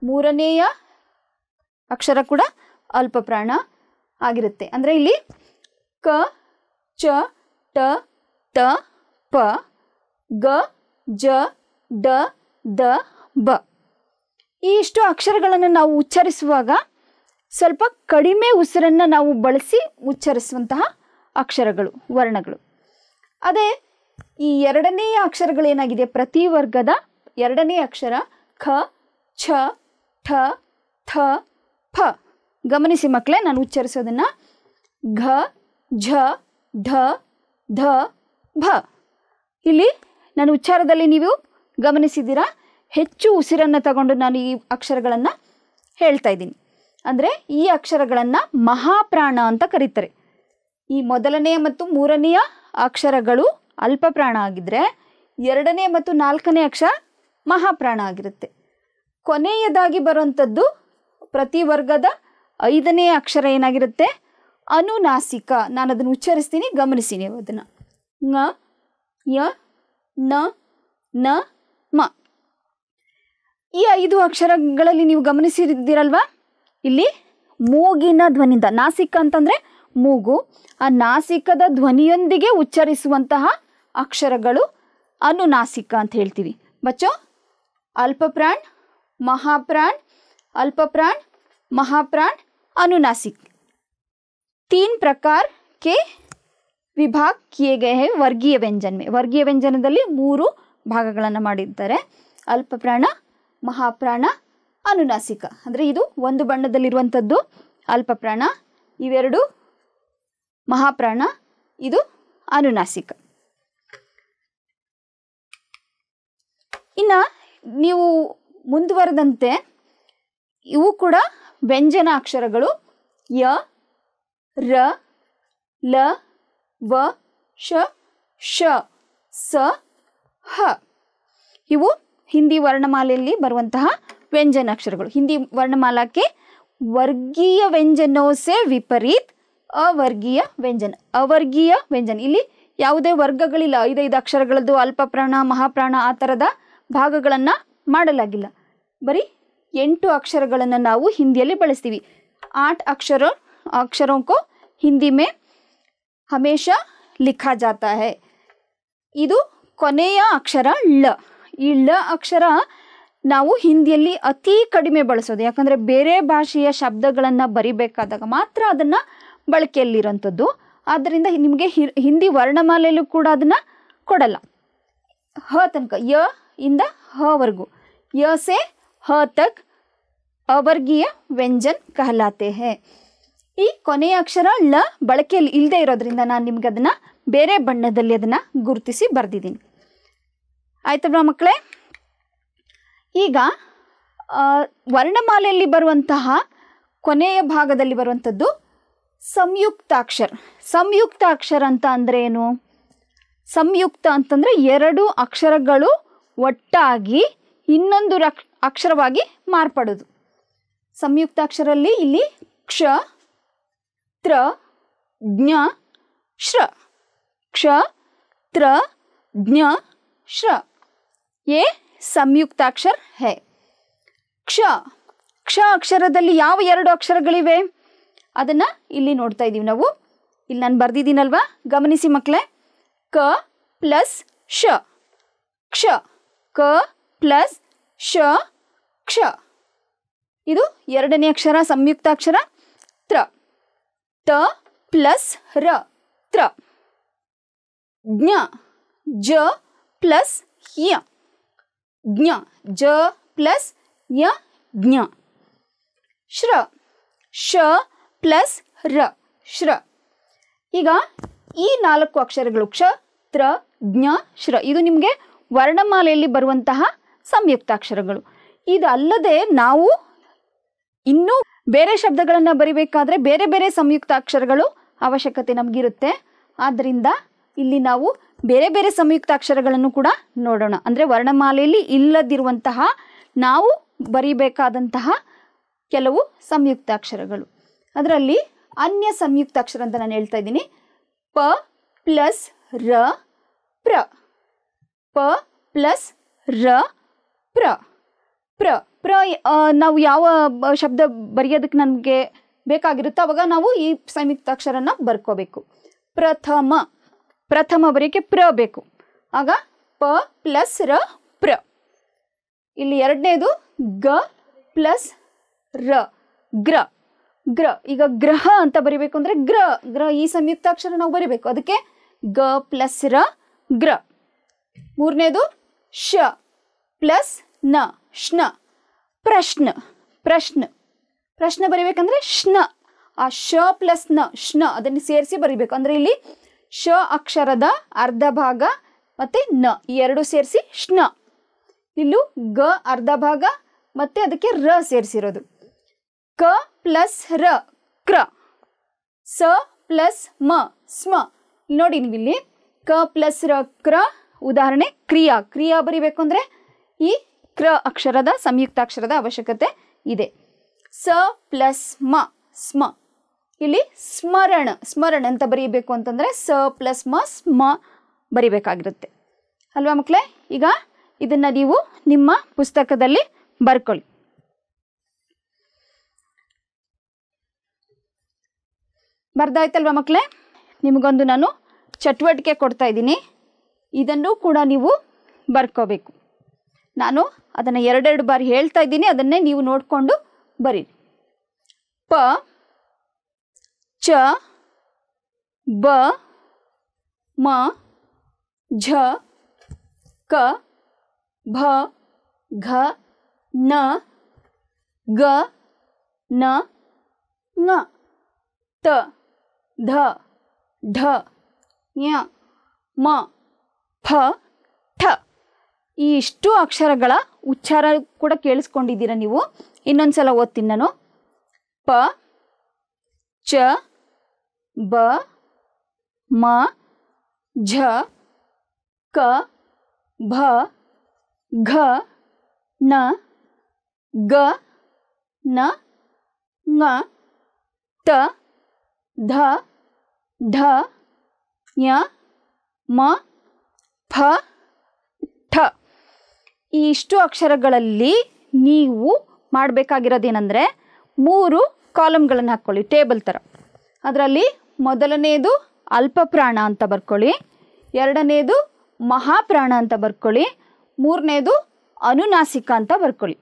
ಮೂರನೆಯ ಅಕ್ಷರ ಕೂಡ ಅಲ್ಪ ಪ್ರಾಣ ಆಗಿರುತ್ತೆ ಅಂದ್ರೆ ಇಲ್ಲಿ ಕ ಚ ಟ ತ ಪ ಗ ಜ ಡ ದ ಬ ಈ ಇಷ್ಟು ಅಕ್ಷರಗಳನ್ನು ನಾವು ಉಚ್ಚರಿಸುವಾಗ ಸ್ವಲ್ಪ ಕಡಿಮೆ ಉಸಿರನ್ನ ನಾವು ಬಳಸಿ ಉಚ್ಚರಿಸುವಂತಹ ಅಕ್ಷರಗಳು ವರ್ಣಗಳು ಅದೇ ಈ ಎರಡನೆಯ ಅಕ್ಷರಗಳು ಏನಾಗಿದೆ ಪ್ರತಿ ವರ್ಗದ ಎರಡನೇ ಅಕ್ಷರ ಖ ಛ ಠ ಥ ಫ ಗಮನಿಸಿ ಮಕ್ಕಳೇ ನಾನು ಉಚ್ಚರಿಸೋದನ್ನ ಘ ಝ ಢ ಧ ಭ ಇಲ್ಲಿ ನನ್ನ ಉಚ್ಚಾರದಲ್ಲಿ ನೀವು ಗಮನಿಸಿದ್ದೀರಾ ಹೆಚ್ಚು ಉಸಿರನ್ನು ತಗೊಂಡು ನಾನು ಈ ಅಕ್ಷರಗಳನ್ನು ಹೇಳ್ತಾ ಇದ್ದೀನಿ ಅಂದರೆ ಈ ಅಕ್ಷರಗಳನ್ನು ಮಹಾಪ್ರಾಣ ಅಂತ ಕರೀತಾರೆ ಈ ಮೊದಲನೆಯ ಮತ್ತು ಮೂರನೆಯ ಅಕ್ಷರಗಳು ಅಲ್ಪ ಪ್ರಾಣ ಆಗಿದ್ರೆ ಎರಡನೇ ಮತ್ತು ನಾಲ್ಕನೇ ಅಕ್ಷರ ಮಹಾಪ್ರಾಣ ಆಗಿರುತ್ತೆ ಕೊನೆಯದಾಗಿ ಬರುವಂಥದ್ದು ಪ್ರತಿ ವರ್ಗದ ಐದನೇ ಅಕ್ಷರ ಏನಾಗಿರುತ್ತೆ ಅನುನಾಸಿಕ ನಾನು ಅದನ್ನು ಉಚ್ಚರಿಸ್ತೀನಿ ಗಮನಿಸಿ ನೀವು ಅದನ್ನು ನ ಯ ನ ನ ಮ ಈ ಐದು ಅಕ್ಷರಗಳಲ್ಲಿ ನೀವು ಗಮನಿಸಿದ್ದೀರಲ್ವಾ ಇಲ್ಲಿ ಮೂಗಿನ ಧ್ವನಿಯಿಂದ ನಾಸಿಕ ಅಂತಂದರೆ ಮೂಗು ಆ ನಾಸಿಕದ ಧ್ವನಿಯೊಂದಿಗೆ ಉಚ್ಚರಿಸುವಂತಹ ಅಕ್ಷರಗಳು ಅನುನಾಸಿಕ ಅಂತ ಹೇಳ್ತೀವಿ ಬಚ್ಚೋ ಅಲ್ಪಪ್ರಾಣ್ ಮಹಾಪ್ರಾಣ್ अल्पप्राण महाप्राण अनुनासिक तीन प्रकार के विभाग किए गए हैं वर्गीय व्यंजन में वर्गीय व्यंजन दल्ली मूरू भागಗಳನ್ನು ಮಾಡಿದ್ದಾರೆ ಅಲ್ಪಪ್ರಾಣ ಮಹಾಪ್ರಾಣ ಅನುನಾಸಿಕ ಅಂದ್ರೆ ಇದು ಒಂದು ಬಣ್ಣದಲ್ಲಿ ಇರುವಂತದ್ದು ಅಲ್ಪಪ್ರಾಣ ಇವೆರಡು ಮಹಾಪ್ರಾಣ ಇದು ಅನುನಾಸಿಕ ಇನ್ನ ನೀವು ಮುಂದುವರೆದಂತೆ ಇವು ಕೂಡ ವ್ಯಂಜನ ಅಕ್ಷರಗಳು ಯ ರ ಲ ವ ಶ ಶ ಸ ಹ ಇವು ಹಿಂದಿ ವರ್ಣಮಾಲೆಯಲ್ಲಿ ಬರುವಂತಹ ವ್ಯಂಜನ ಅಕ್ಷರಗಳು ಹಿಂದಿ ವರ್ಣಮಾಲಾಕ್ಕೆ ವರ್ಗೀಯ ವ್ಯಂಜನೋಸೆ ವಿಪರೀತ ಅವರ್ಗೀಯ ವ್ಯಂಜನ ಅವರ್ಗೀಯ ವ್ಯಂಜನ ಇಲ್ಲಿ ಯಾವುದೇ ವರ್ಗಗಳಿಲ್ಲ ಐದೈದು ಅಕ್ಷರಗಳದ್ದು ಅಲ್ಪಪ್ರಾಣ ಮಹಾಪ್ರಾಣ ಆ ಥರದ ಭಾಗಗಳನ್ನು ಮಾಡಲಾಗಿಲ್ಲ ಬರೀ 8 अक्षरಗಳನ್ನು ನಾವು ಹಿಂದಿಯಲ್ಲಿ ಬಳಸ್ತೀವಿ 8 अक्षरों को हिंदी में हमेशा लिखा जाता है ಇದು ಕೊನೆಯ ಅಕ್ಷರ ಳ ಈ ಳ ಅಕ್ಷರ ನಾವು ಹಿಂದಿಯಲ್ಲಿ ಅತಿ ಕಡಿಮೆ ಬಳಸೋದು ಯಾಕಂದ್ರೆ ಬೇರೆ ಭಾಷೆಯ ಶಬ್ದಗಳನ್ನು ಬರಿಬೇಕಾದಾಗ ಮಾತ್ರ ಅದನ್ನ ಬಳಕೆಯಲ್ಲಿ ಇರುವಂತದ್ದು ಆದ್ದರಿಂದ ನಿಮಗೆ ಹಿಂದಿ ವರ್ಣಮಾಲೆಯಲ್ಲೂ ಕೂಡ ಅದನ್ನ ಕೊಡಲ್ಲ ಹ ತನಕ ಯ ಇಂದ ಹ ವರೆಗೂ ಯ से ह तक अवर्गीय व्यंजन कहलाते हैं ಈ ಕೊನೆಯ ಅಕ್ಷರ ಳ ಬಳಕೆಯಲ್ಲಿ ಇಲ್ಲದೆ ಇರೋದ್ರಿಂದ ನಾನು ನಿಮಗೆ ಅದನ್ನು ಬೇರೆ ಬಣ್ಣದಲ್ಲಿ ಅದನ್ನು ಗುರುತಿಸಿ ಬರೆದಿದ್ದೀನಿ ಆಯ್ತಲ್ವಾ ಮಕ್ಕಳೇ ಈಗ ವರ್ಣಮಾಲೆಯಲ್ಲಿ ಬರುವಂತಹ ಕೊನೆಯ ಭಾಗದಲ್ಲಿ ಬರುವಂಥದ್ದು ಸಂಯುಕ್ತಾಕ್ಷರ ಸಂಯುಕ್ತಾಕ್ಷರ ಅಂತ ಅಂದರೆ ಏನು ಸಂಯುಕ್ತ ಅಂತಂದರೆ ಎರಡು ಅಕ್ಷರಗಳು ಒಟ್ಟಾಗಿ ಇನ್ನೊಂದು ಅಕ್ಷರವಾಗಿ ಮಾರ್ಪಡೋದು ಸಂಯುಕ್ತಾಕ್ಷರಲ್ಲಿ ಇಲ್ಲಿ ಕ್ಷ ತ್ರ ಜ್ಞ ಶ್ರ ಕ್ಷ ತ್ರ ಜ್ಞ ಶ್ರ ಯೇ ಸಂಯುಕ್ತಾಕ್ಷರ ಹೇ ಕ್ಷ ಕ್ಷ ಅಕ್ಷರದಲ್ಲಿ ಯಾವ ಎರಡು ಅಕ್ಷರಗಳಿವೆ ಅದನ್ನು ಇಲ್ಲಿ ನೋಡ್ತಾ ಇದ್ದೀವಿ ನಾವು ಇಲ್ಲಿ ನಾನು ಬರೆದಿದ್ದೀನಲ್ವಾ ಗಮನಿಸಿ ಮಕ್ಕಳೇ ಕ ಪ್ಲಸ್ श क्ष क प्लस श क्ष इदु एरडने अक्षर संयुक्त अक्षर त्र त प्लस र त्र ज्ञ ज प्लस य ज्ञ ज प्लस य ज्ञ श्र श प्लಸ್ ರ ಶ್ರ ಈಗ ಈ ನಾಲ್ಕು ಅಕ್ಷರಗಳು ಕ್ಷ ತ್ರ ಜ್ಞ ಶ್ರ ಇದು ನಿಮಗೆ ವರ್ಣಮಾಲೆಯಲ್ಲಿ ಬರುವಂತಹ ಸಂಯುಕ್ತಾಕ್ಷರಗಳು. ಇದಲ್ಲದೆ ನಾವು ಇನ್ನೂ ಬೇರೆ ಶಬ್ದಗಳನ್ನು ಬರಿಬೇಕಾದ್ರೆ ಬೇರೆ ಬೇರೆ ಸಂಯುಕ್ತಾಕ್ಷರಗಳು ಅವಶ್ಯಕತೆ ನಮಗಿರುತ್ತೆ. ಆದ್ದರಿಂದ ಇಲ್ಲಿ ನಾವು ಬೇರೆ ಬೇರೆ ಸಂಯುಕ್ತಾಕ್ಷರಗಳನ್ನು ಕೂಡ ನೋಡೋಣ. ಅಂದರೆ ವರ್ಣಮಾಲೆಯಲ್ಲಿ ಇಲ್ಲದಿರುವಂತಹ ನಾವು ಬರಿಬೇಕಾದಂತಹ ಕೆಲವು ಸಂಯುಕ್ತಾಕ್ಷರಗಳು. ಅದರಲ್ಲಿ ಅನ್ಯ ಸಂಯುಕ್ತಾಕ್ಷರ ಅಂತ ನಾನು ಹೇಳ್ತಾ ಇದ್ದೀನಿ. प ಪ್ಲಸ್ र ಪ್ರ प ಪ್ಲಸ್ र ಪ್ರ ಪ್ರ ಪ್ರ ನಾವು ಯಾವ ಶಬ್ದ ಬರೆಯೋದಕ್ಕೆ ನಮಗೆ ಬೇಕಾಗಿರುತ್ತೋ ಆವಾಗ ನಾವು ಈ ಸಂಯುಕ್ತಾಕ್ಷರನ ಬರ್ಕೋಬೇಕು. ಪ್ರಥಮ ಪ್ರಥಮ ಬರೆಯೋಕ್ಕೆ ಪ್ರ ಬೇಕು, ಆಗ प ಪ್ಲಸ್ र ಪ್ರ. ಇಲ್ಲಿ ಎರಡನೇದು ग ಪ್ಲಸ್ र ಗ್ರ ಗ್ರ. ಈಗ ಗ್ರಹ ಅಂತ ಬರಿಬೇಕು ಅಂದರೆ ಗ್ರ ಗ್ರ ಈ ಸಂಯುಕ್ತಾಕ್ಷರ ನಾವು ಬರಿಬೇಕು, ಅದಕ್ಕೆ ಗ ಪ್ಲಸ್ ರ ಗ್ರ. ಮೂರನೇದು ಶ ಪ್ಲಸ್ ನ ಶ್ನ ಪ್ರಶ್ನ ಪ್ರಶ್ನ ಪ್ರಶ್ನ ಬರಿಬೇಕಂದ್ರೆ ಶ್ನ ಆ ಶ ಪ್ಲಸ್ ನ ಶ್ನ ಅದನ್ನು ಸೇರಿಸಿ ಬರಿಬೇಕು. ಅಂದರೆ ಇಲ್ಲಿ ಶ ಅಕ್ಷರದ ಅರ್ಧ ಭಾಗ ಮತ್ತು ನ ಈ ಎರಡು ಸೇರಿಸಿ ಶ್ನ, ಇಲ್ಲೂ ಗ ಅರ್ಧ ಭಾಗ ಮತ್ತು ಅದಕ್ಕೆ ರ ಸೇರಿಸಿರೋದು. क प्लस र क्र स प्लस म स्म. ನೋಡಿ ನೀವು ಇಲ್ಲಿ क प्लस र क्र ಉದಾಹರಣೆ ಕ್ರಿಯಾ ಕ್ರಿಯಾ ಬರಿಬೇಕು ಅಂದರೆ ಈ ಕ್ರ ಅಕ್ಷರದ ಸಂಯುಕ್ತಾಕ್ಷರದ ಅವಶ್ಯಕತೆ ಇದೆ. ಸ ಪ್ಲಸ್ ಮ ಸ್ಮ ಇಲ್ಲಿ ಸ್ಮರಣ ಸ್ಮರಣ ಅಂತ ಬರೀಬೇಕು ಅಂತಂದರೆ ಸ ಪ್ಲಸ್ ಮ ಸ್ಮ ಬರಿಬೇಕಾಗಿರುತ್ತೆ ಅಲ್ವಾ ಮಕ್ಕಳೇ. ಈಗ ಇದನ್ನು ನೀವು ನಿಮ್ಮ ಪುಸ್ತಕದಲ್ಲಿ ಬರ್ಕೊಳ್ಳಿ. ಬರ್ದಾಯ್ತಲ್ವ ಮಕ್ಕಳೇ. ನಿಮಗೊಂದು ನಾನು ಚಟುವಟಿಕೆ ಕೊಡ್ತಾ ಇದ್ದೀನಿ, ಇದನ್ನು ಕೂಡ ನೀವು ಬರ್ಕೋಬೇಕು. ನಾನು ಅದನ್ನು ಎರಡೆರಡು ಬಾರಿ ಹೇಳ್ತಾ ಇದ್ದೀನಿ, ಅದನ್ನೇ ನೀವು ನೋಡಿಕೊಂಡು ಬರೀರಿ. ಪ ಚ ಬ ಮ ಝ ಕ ಭ ಘ ನ ಗ ನ ನ त ಧ ಢ ಞ ಮ ಫ ಠ. ಈ ಇಷ್ಟು ಅಕ್ಷರಗಳ ಉಚ್ಚಾರ ಕೂಡ ಕೇಳಿಸ್ಕೊಂಡಿದ್ದೀರಾ ನೀವು. ಇನ್ನೊಂದು ಸಲ ಓದ್ತೀನಿ ನಾನು. ಪ ಚ ಬ ಮ ಝ ಕ ಭ ಘ ನ ಗ ನ ಞ ತ ಧ ಢ ಞ ಮ ಫ ಠ. ಈ ಇಷ್ಟು ಅಕ್ಷರಗಳಲ್ಲಿ ನೀವು ಮಾಡಬೇಕಾಗಿರೋದೇನೆಂದರೆ ಮೂರು ಕಾಲಮ್ಗಳನ್ನು ಹಾಕ್ಕೊಳ್ಳಿ ಟೇಬಲ್ ಥರ. ಅದರಲ್ಲಿ ಮೊದಲನೆಯದು ಅಲ್ಪಪ್ರಾಣ ಅಂತ ಬರ್ಕೊಳ್ಳಿ, ಎರಡನೇದು ಮಹಾಪ್ರಾಣ ಅಂತ ಬರ್ಕೊಳ್ಳಿ, ಮೂರನೇದು ಅನುನಾಸಿಕ ಅಂತ ಬರ್ಕೊಳ್ಳಿ.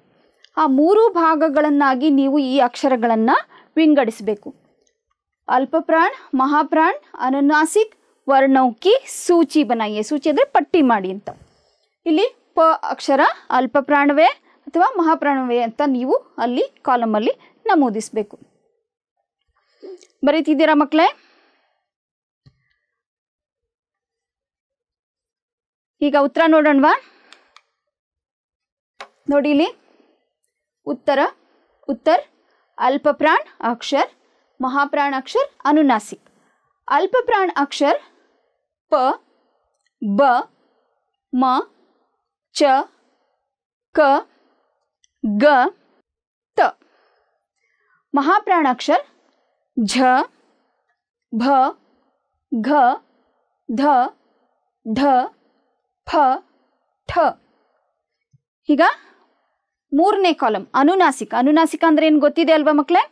ಆ ಮೂರು ಭಾಗಗಳನ್ನಾಗಿ ನೀವು ಈ ಅಕ್ಷರಗಳನ್ನು ವಿಂಗಡಿಸಬೇಕು. अल्पप्राण महाप्राण अनुनासिक वर्णों की सूची बनाइए. सूची अरे पट्टी माड़ी अंत. इल्ली प अक्षर अल्पप्राणवे अथवा महाप्राणवे अंत नीवु अल्ली कॉलम अल्ली नमूदिसबेकु. बरीतिदीरा मक्कळे. ಈಗ ಉತ್ತರ ನೋಡೋಣವಾ. ನೋಡಿ ಇಲ್ಲಿ ಉತ್ತರ ಉತ್ತರ अल्पप्राण अक्षर महाप्राण अक्षर अनुनासिक. अल्पप्राण अक्षर प ब म च क ग त. महाप्राण अक्षर झ भ घ ध ढ फ ठ. ಈಗ ಮೂರನೇ ಕಾಲಮ್ ಅನುನಾಸಿಕ. ಅನುನಾಸಿಕ ಅಂದ್ರೆ ಏನು ಗೊತ್ತಿದೆ ಅಲ್ವಾ ಮಕ್ಕಳೇ.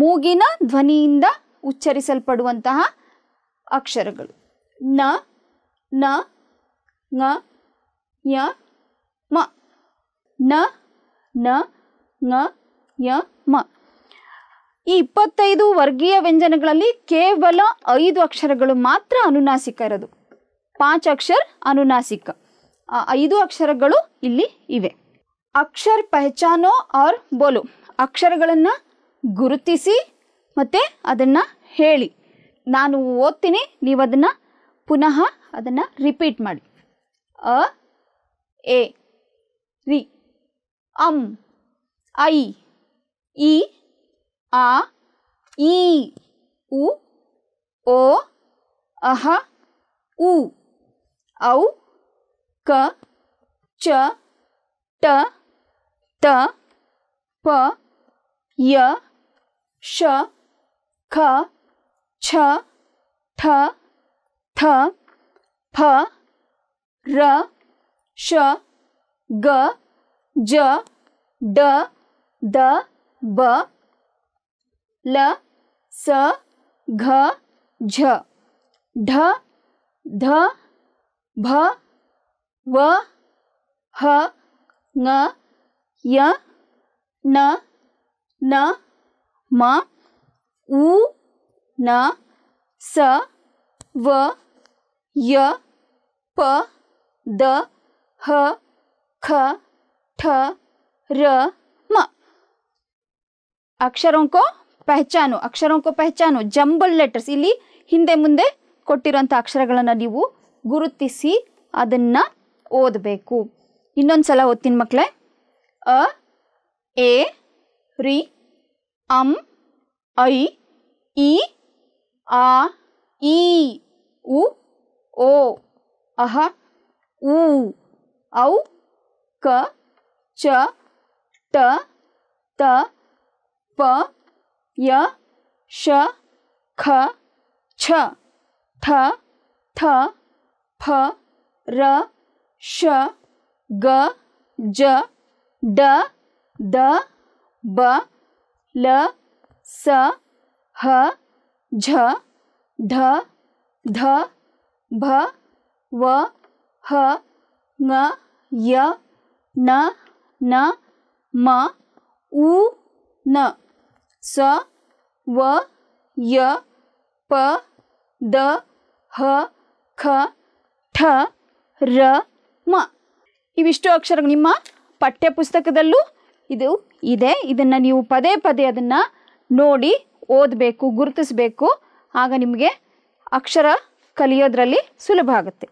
ಮೂಗಿನ ಧ್ವನಿಯಿಂದ ಉಚ್ಚರಿಸಲ್ಪಡುವಂತಹ ಅಕ್ಷರಗಳು ನ ನ ङ य म न ನ ನ ಯ ಮ ಈ 25 ವರ್ಗೀಯ ವ್ಯಂಜನಗಳಲ್ಲಿ ಕೇವಲ 5 ಅಕ್ಷರಗಳು ಮಾತ್ರ ಅನುನಾಸಿಕ ಇರೋದು. 5 ಅಕ್ಷರ ಅನುನಾಸಿಕ, 5 ಅಕ್ಷರಗಳು ಇಲ್ಲಿ ಇವೆ. ಅಕ್ಷರ ಪಹಚಾನೋ ಔರ್ ಬೋಲೋ, ಅಕ್ಷರಗಳನ್ನು ಗುರುತಿಸಿ ಮತ್ತೆ ಅದನ್ನು ಹೇಳಿ. ನಾನು ಓದ್ತೀನಿ, ನೀವು ಅದನ್ನು ಪುನಃ ಅದನ್ನು ರಿಪೀಟ್ ಮಾಡಿ. ಅ ಎ ರಿ ಅಂ ಐ ಇ ಆ ಇ ಉ ಓ ಅಹ ಉ ಔ ಕ ಚ ಟ ತ ಪ ಯ ಶ ಖ ಛ ಠ ಥ ಫ ರ ಶ ಗ ज ड द ब ल स घ झ ढ ध भ व ह ङ य न न म उ न स व य प द ह ख ठ र म। अक्षरों को पहचानो, अक्षरों को पहचानो. जंबल लेटर्स इल्ली हिंदे मुंदे कोट्टिरुवंत अक्षरगळन्न नीवु गुरुतिसि अदन्न ओदबेकु. ಇನ್ನೊಂದು ಸಲ ಓದ್ತೀನಿ ಮಕ್ಕಳೇ. ಅ ಎ ರಿ ಅಂ ಐ ಇ ಆ ಇ ಉ ಓ ಅಹ ಉ ಔ ಕ च ट त प य श ख छ ठ थ फ र श ग ज ड द ब ल स ह झ ढ ध भ व ह ङ ಯ ನ न म उ न स व य प द ह ख ಠ ರ ಮ. ಇವಿಷ್ಟು ಅಕ್ಷರ ನಿಮ್ಮ ಪಠ್ಯಪುಸ್ತಕದಲ್ಲೂ ಇದು ಇದೆ. ಇದನ್ನು ನೀವು ಪದೇ ಪದೇ ಅದನ್ನು ನೋಡಿ ಓದಬೇಕು, ಗುರುತಿಸಬೇಕು. ಆಗ ನಿಮಗೆ ಅಕ್ಷರ ಕಲಿಯೋದರಲ್ಲಿ ಸುಲಭ ಆಗುತ್ತೆ.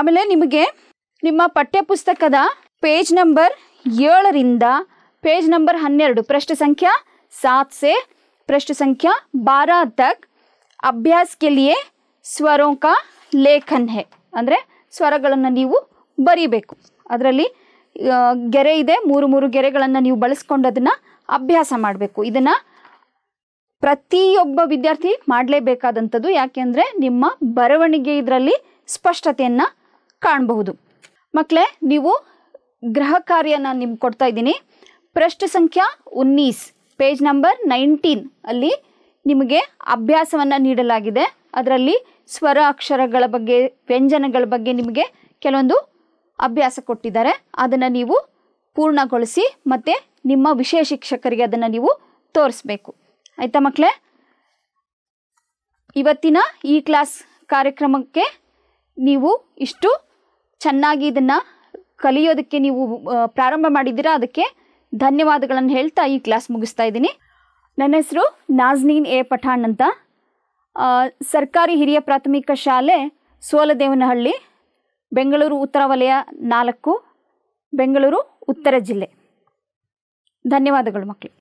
ಆಮೇಲೆ ನಿಮಗೆ ನಿಮ್ಮ ಪಠ್ಯಪುಸ್ತಕದ ಪೇಜ್ ನಂಬರ್ 7 पेज नंबर 12 पृष्ठ संख्या 7 से पृष्ठ संख्या 12 तक अभ्यास के लिए स्वरों का लेखन है. ಅಂದರೆ ಸ್ವರಗಳನ್ನು ನೀವು ಬರಿಬೇಕು. ಅದರಲ್ಲಿ ಗೆರೆ ಇದೆ, 3 ಗೆರೆಗಳನ್ನು ನೀವು ಬಳಸಿಕೊಂಡು ಅದನ್ನ ಅಭ್ಯಾಸ ಮಾಡಬೇಕು. ಇದನ್ನ ಪ್ರತಿಯೊಬ್ಬ ವಿದ್ಯಾರ್ಥಿ ಮಾಡಲೇಬೇಕಾದಂತದ್ದು. ಯಾಕೆಂದ್ರೆ ನಿಮ್ಮ ಬರವಣಿಗೆ ಇದರಲ್ಲಿ ಸ್ಪಷ್ಟತೆಯನ್ನು ಕಾಣಬಹುದು. ಮಕ್ಕಳೇ, ನೀವು ಗೃಹ ಕಾರ್ಯನ ನಿಮ್ಗೆ ಕೊಡ್ತಾ ಇದ್ದೀನಿ. ಪೃಷ್ಠ ಸಂಖ್ಯಾ 19 ಪೇಜ್ ನಂಬರ್ 19 ಅಲ್ಲಿ ನಿಮಗೆ ಅಭ್ಯಾಸವನ್ನು ನೀಡಲಾಗಿದೆ. ಅದರಲ್ಲಿ ಸ್ವರ ಅಕ್ಷರಗಳ ಬಗ್ಗೆ, ವ್ಯಂಜನಗಳ ಬಗ್ಗೆ ನಿಮಗೆ ಕೆಲವೊಂದು ಅಭ್ಯಾಸ ಕೊಟ್ಟಿದ್ದಾರೆ. ಅದನ್ನು ನೀವು ಪೂರ್ಣಗೊಳಿಸಿ ಮತ್ತು ನಿಮ್ಮ ವಿಷಯ ಶಿಕ್ಷಕರಿಗೆ ಅದನ್ನು ನೀವು ತೋರಿಸಬೇಕು. ಆಯಿತಾ ಮಕ್ಕಳೇ? ಇವತ್ತಿನ ಈ ಕ್ಲಾಸ್ ಕಾರ್ಯಕ್ರಮಕ್ಕೆ ನೀವು ಇಷ್ಟು ಚೆನ್ನಾಗಿ ಇದನ್ನು ಕಲಿಯೋದಕ್ಕೆ ನೀವು ಪ್ರಾರಂಭ ಮಾಡಿದ್ದೀರಾ, ಅದಕ್ಕೆ ಧನ್ಯವಾದಗಳನ್ನು ಹೇಳ್ತಾ ಈ ಕ್ಲಾಸ್ ಮುಗಿಸ್ತಾ ಇದ್ದೀನಿ. ನನ್ನ ಹೆಸರು ನಾಜ್ನೀನ್ ಎ ಪಠಾಣ್ ಅಂತ. ಸರ್ಕಾರಿ ಹಿರಿಯ ಪ್ರಾಥಮಿಕ ಶಾಲೆ ಸೋಲದೇವನಹಳ್ಳಿ, ಬೆಂಗಳೂರು ಉತ್ತರ ವಲಯ 4, ಬೆಂಗಳೂರು ಉತ್ತರ ಜಿಲ್ಲೆ. ಧನ್ಯವಾದಗಳು ಮಕ್ಕಳು.